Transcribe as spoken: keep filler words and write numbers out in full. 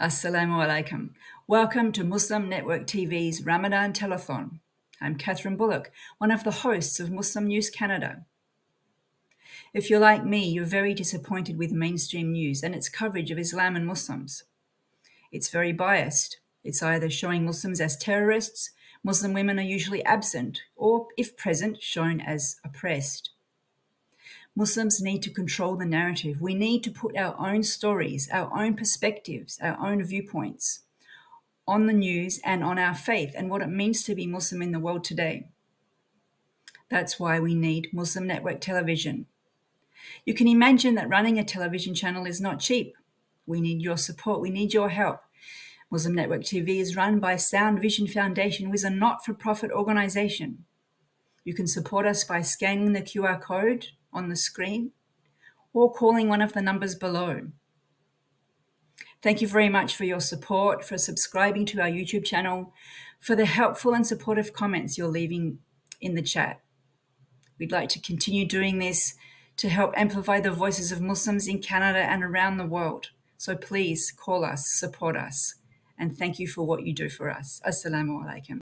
Assalamu alaikum. Welcome to Muslim Network T V's Ramadan Telethon. I'm Kathy Bullock, one of the hosts of Muslim News Canada. If you're like me, you're very disappointed with mainstream news and its coverage of Islam and Muslims. It's very biased. It's either showing Muslims as terrorists, Muslim women are usually absent, or if present, shown as oppressed. Muslims need to control the narrative. We need to put our own stories, our own perspectives, our own viewpoints on the news and on our faith and what it means to be Muslim in the world today. That's why we need Muslim network television. You can imagine that running a television channel is not cheap. We need your support. We need your help. Muslim Network T V is run by Sound Vision Foundation, who is a not-for-profit organization. You can support us by scanning the Q R code on the screen or calling one of the numbers below. Thank you very much for your support, for subscribing to our YouTube channel, for the helpful and supportive comments you're leaving in the chat. We'd like to continue doing this to help amplify the voices of Muslims in Canada and around the world. So please call us, support us, and thank you for what you do for us. Assalamu alaikum.